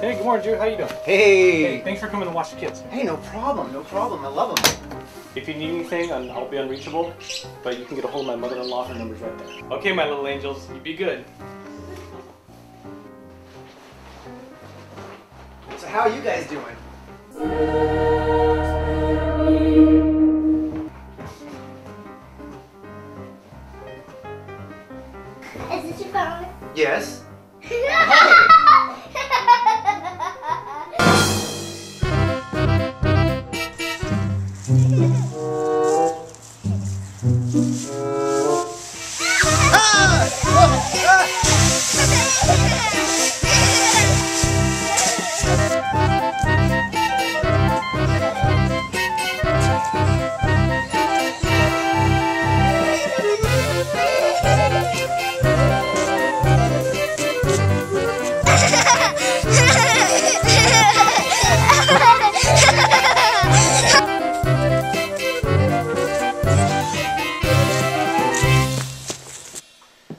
Hey, good morning, Jude. How you doing? Hey. Hey, thanks for coming to watch the kids. Hey, no problem, no problem. I love them. If you need anything, I'll be unreachable, but you can get a hold of my mother-in-law. Her number's right there. Okay, my little angels, you be good. So how are you guys doing? Is this your phone? Yes.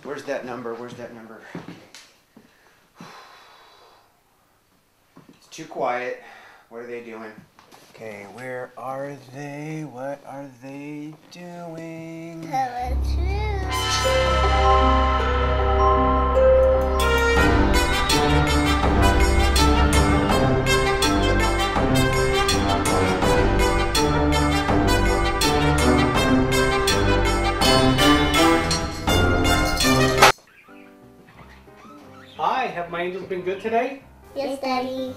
Where's that number? Where's that number? It's too quiet. What are they doing? Okay, where are they? What are they doing? Tell the truth. Hi, have my angels been good today? Yes, Daddy.